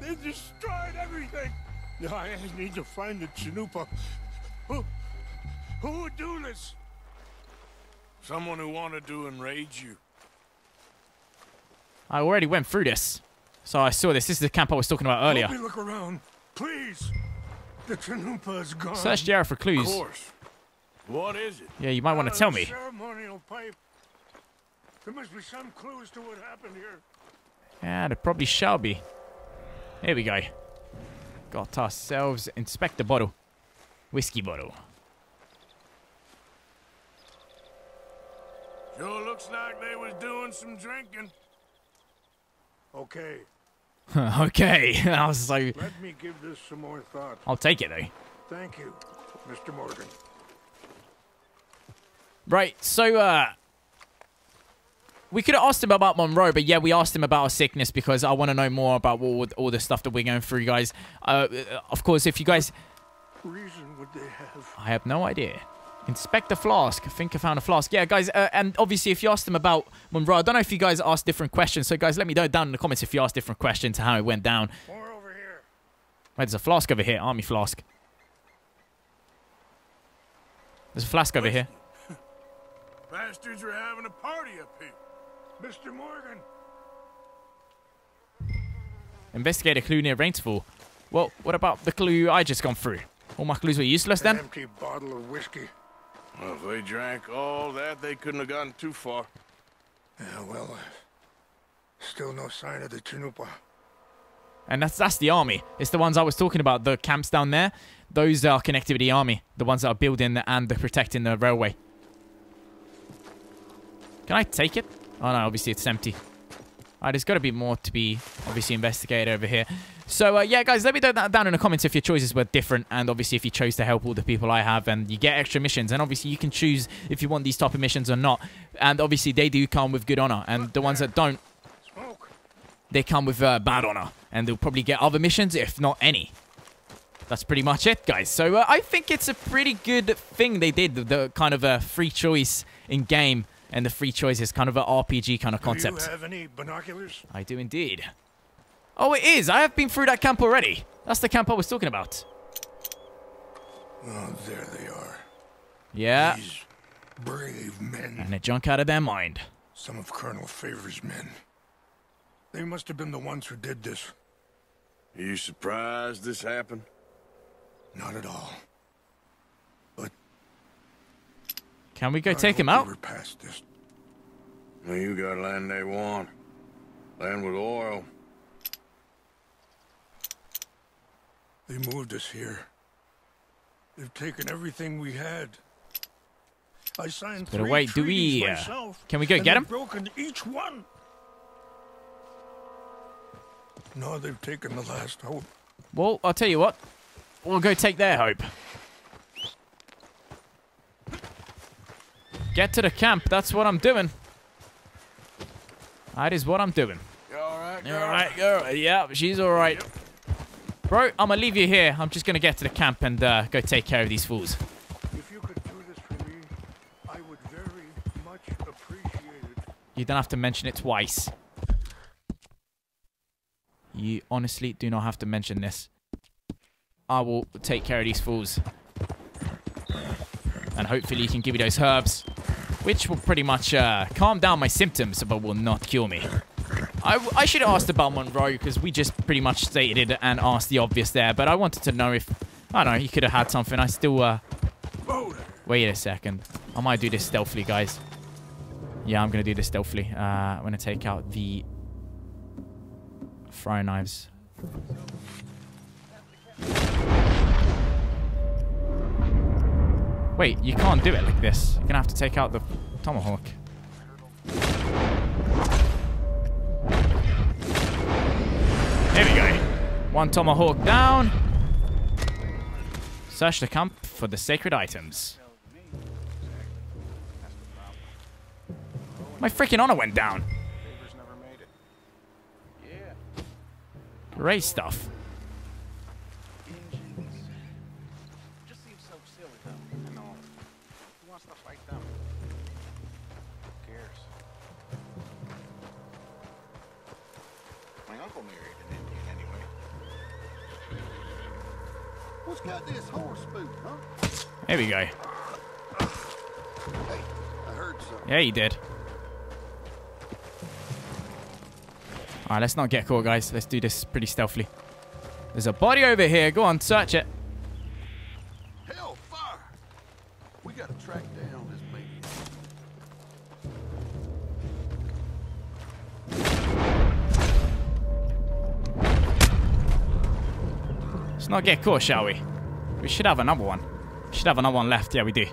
They destroyed everything. No, I need to find the Chanupa. Who, who would do this? Someone who wanted to enrage you. I already went through this, so I saw this. This is the camp I was talking about earlier. Let me look around, please. The Chanupa is gone. Search the area for clues. Of course. What is it? Yeah, you might want to tell me. Ceremonial pipe. There must be some clues to what happened here. Yeah, there probably shall be. Here we go. Got ourselves inspect the bottle. Whiskey bottle. Sure looks like they was doing some drinking. Okay. Okay, I was like, let me give this some more thought. I'll take it though. Thank you, Mister Morgan. Right, so uh, we could have asked him about Monroe, but yeah, we asked him about our sickness because I want to know more about all, all the stuff that we're going through, guys. Uh, of course, if you guys. What reason would they have? I have no idea. Inspect the flask. I think I found a flask. Yeah, guys, uh, and obviously if you asked them about Monroe, I don't know if you guys asked different questions, so guys, let me know down in the comments if you asked different questions, how it went down. More over here. Wait, there's a flask over here, army flask. There's a flask over here. Bastards are having a party up here. Mister Morgan. Investigate a clue near Rains Fall. Well, what about the clue I just gone through? All my clues were useless then? An empty bottle of whiskey. Well, if they drank all that, they couldn't have gotten too far. Yeah, well, uh, still no sign of the Chanupa. And that's that's the army. It's the ones I was talking about, the camps down there. Those are connected with the army, the ones that are building and the protecting the railway. Can I take it? Oh no, obviously it's empty. Alright, there's got to be more to be obviously investigated over here. So, uh, yeah, guys, let me know that down in the comments if your choices were different. And obviously, if you chose to help all the people I have, and you get extra missions. And obviously, you can choose if you want these type of missions or not. And obviously, they do come with good honor. And the ones that don't, they come with uh, bad honor. And they'll probably get other missions, if not any. That's pretty much it, guys. So, uh, I think it's a pretty good thing they did. The, the kind of uh, free choice in-game. And the free choice is kind of an R P G kind of concept. Do you have any binoculars? I do indeed. Oh, it is. I have been through that camp already. That's the camp I was talking about. Oh, there they are. Yeah. These brave men. And a junk out of their mind. Some of Colonel Favors' men. They must have been the ones who did this. Are you surprised this happened? Not at all. But... Can we go I take him out? We're past this. Well, you got land they want. Land with oil. They moved us here. They've taken everything we had. I signed three wait, do we, uh, myself, can we go get them? Broken each one. No, they've taken the last hope. Well, I'll tell you what. We'll go take their hope. Get to the camp. That's what I'm doing. That is what I'm doing. You all right? You all right? All right. Yeah, she's all right. Yep. Bro, I'm gonna leave you here. I'm just gonna get to the camp and uh, go take care of these fools. If you could do this for me, I would very much appreciate it. You don't have to mention it twice. You honestly do not have to mention this. I will take care of these fools. And hopefully you can give me those herbs, which will pretty much uh, calm down my symptoms, but will not cure me. I, I should have asked about Monroe, because we just pretty much stated it and asked the obvious there. But I wanted to know if... I don't know, he could have had something. I still... Uh, wait a second. I might do this stealthily, guys. Yeah, I'm going to do this stealthily. Uh, I'm going to take out the... fry knives. Wait, you can't do it like this. You're going to have to take out the tomahawk. Here we go. One tomahawk down. Search the camp for the sacred items. My freaking honor went down. Great stuff. Got this horse spook, huh? There we go. Hey, I heard something. Yeah, you did. Alright, let's not get caught, guys. Let's do this pretty stealthily. There's a body over here. Go on, search it. Hellfire! We gotta track down this baby. Let's not get caught, shall we? We should have another one. We should have another one left. Yeah, we do.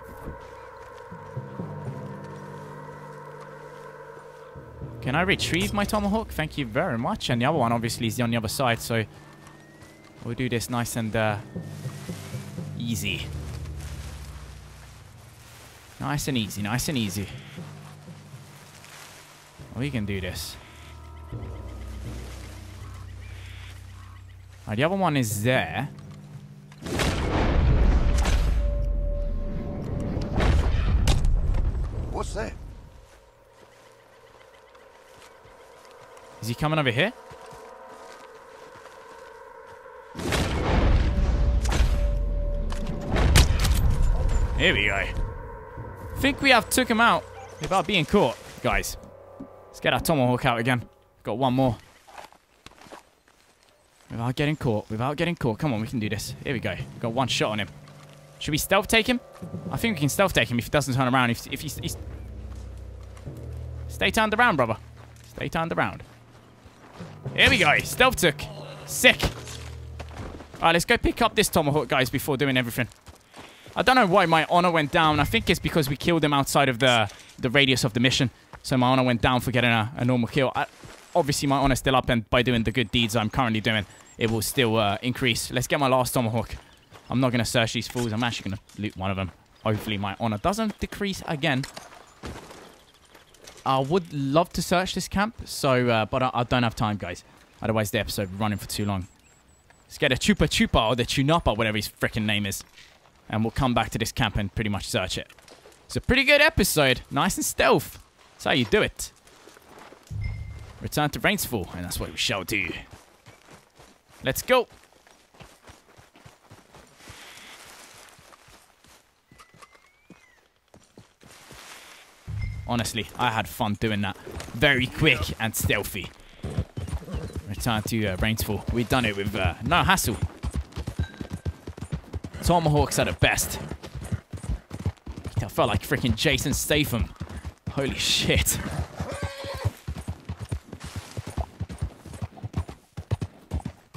Can I retrieve my tomahawk? Thank you very much. And the other one, obviously, is on the other side. So we'll do this nice and uh, easy. Nice and easy. Nice and easy. We can do this. All right, the other one is there. What's that? Is he coming over here? Here we go. Think we have took him out without being caught, guys. Let's get our tomahawk out again. Got one more. Without getting caught. Without getting caught. Come on, we can do this. Here we go. We've got one shot on him. Should we stealth take him? I think we can stealth take him if he doesn't turn around. If, if he's, he's... Stay turned around, brother. Stay turned around. Here we go. Stealth took. Sick. All right, let's go pick up this tomahawk, guys, before doing everything. I don't know why my honor went down. I think it's because we killed him outside of the, the radius of the mission. So my honor went down for getting a, a normal kill. I, obviously, my honor's still up, and by doing the good deeds I'm currently doing, it will still uh, increase. Let's get my last tomahawk. I'm not going to search these fools. I'm actually going to loot one of them. Hopefully, my honor doesn't decrease again. I would love to search this camp, so uh, but I, I don't have time, guys. Otherwise, the episode will be running for too long. Let's get a Chupa Chupa, or the Chunapa, whatever his freaking name is. And we'll come back to this camp and pretty much search it. It's a pretty good episode. Nice and stealth. That's how you do it. Return to Rains Fall, and that's what we shall do. Let's go. Honestly, I had fun doing that. Very quick and stealthy. Return to uh, Rains Fall. We've done it with uh, no hassle. Tomahawks are the best. I felt like freaking Jason Statham. Holy shit.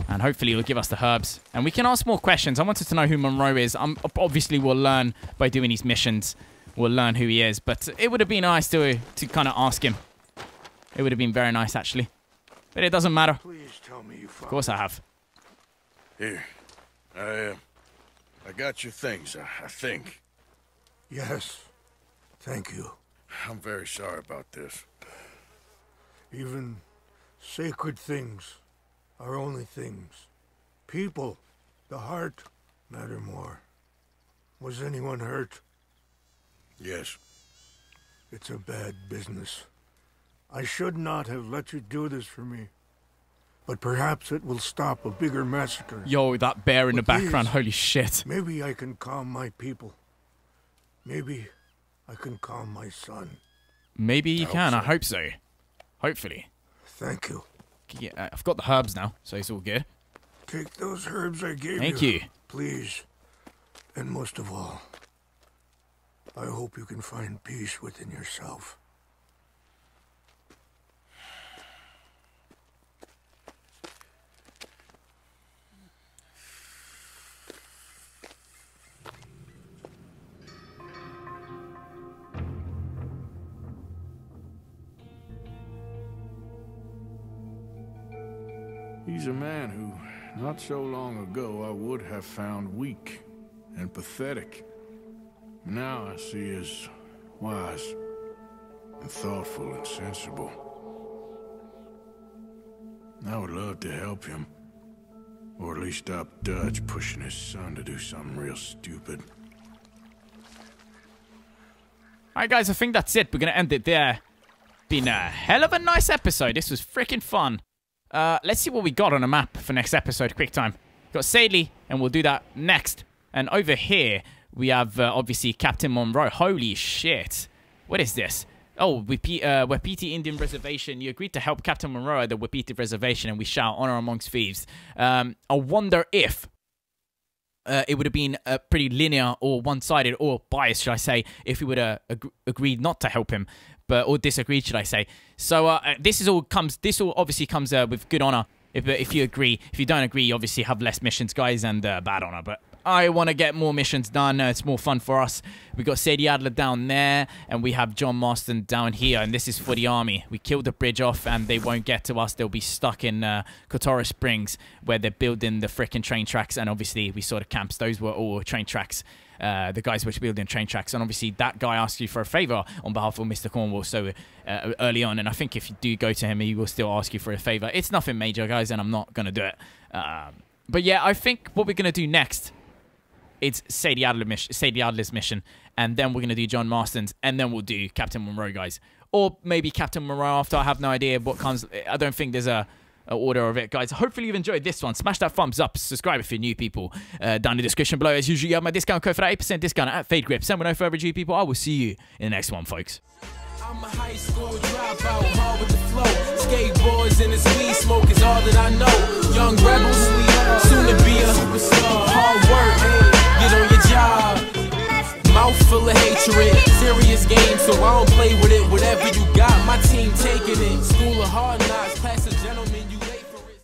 And hopefully it'll give us the herbs. And we can ask more questions. I wanted to know who Monroe is. Um, obviously, we'll learn by doing these missions. We'll learn who he is. But it would have been nice to, to kind of ask him. It would have been very nice, actually. But it doesn't matter. Please tell me you found. Of course I have. Here. I, uh, I got your things, I, I think. Yes. Thank you. I'm very sorry about this. Even sacred things are only things. People, the heart, matter more. Was anyone hurt? Yes. It's a bad business. I should not have let you do this for me. But perhaps it will stop a bigger massacre. Yo, that bear in the background, holy shit. Maybe I can calm my people. Maybe I can calm my son. Maybe you can, I hope so. Hopefully. Thank you. Yeah, I've got the herbs now, so it's all good. Take those herbs I gave you. Thank you. Please. And most of all, I hope you can find peace within yourself. He's a man who, not so long ago, I would have found weak and pathetic. Now I see as wise and thoughtful and sensible. I would love to help him, or at least stop Dutch pushing his son to do something real stupid. Alright guys, I think that's it. We're gonna end it there. Been a hell of a nice episode. This was freaking fun. Uh, let's see what we got on a map for next episode, quick time. Got Sadie, and we'll do that next. And over here, we have, uh, obviously, Captain Monroe. Holy shit. What is this? Oh, Wapiti, uh, Wapiti Indian Reservation. You agreed to help Captain Monroe at the Wapiti Reservation, and we shall honor amongst thieves. Um, I wonder if uh, it would have been uh, pretty linear or one-sided or biased, should I say, if we would have uh, ag agreed not to help him. But, or disagreed, should I say. So uh, this is all comes. This all obviously comes uh, with good honor. If if you agree, if you don't agree, you obviously have less missions, guys, and uh, bad honor. But I want to get more missions done. Uh, it's more fun for us. We got Sadie Adler down there, and we have John Marston down here. And this is for the army. We killed the bridge off, and they won't get to us. They'll be stuck in uh, Kotora Springs, where they're building the frickin' train tracks. And obviously, we saw the camps. Those were all train tracks. Uh, the guys were building train tracks, and obviously that guy asked you for a favor on behalf of Mister Cornwall so uh, early on, and I think if you do go to him, he will still ask you for a favor. It's nothing major, guys, and I'm not going to do it. Um, but yeah, I think what we're going to do next is Sadie, Adler mission, Sadie Adler's mission, and then we're going to do John Marston's, and then we'll do Captain Monroe, guys. Or maybe Captain Monroe after. I have no idea what comes. I don't think there's a... order of it, guys. Hopefully you've enjoyed this one. Smash that thumbs up. Subscribe if you're new people. Uh, down in the description below, as usual, you have my discount code for that eight percent discount at Fade Grip. And with no further ado, people, I will see you in the next one, folks. I'm a high school dropout, hard with the flow. Skateboards and his weed smoke is all that I know. Young rebel, soon to be a superstar. Hard work, get on your job. Mouth full of hatred, serious game, so I don't play with it. Whatever you got, my team taking it. School of hard.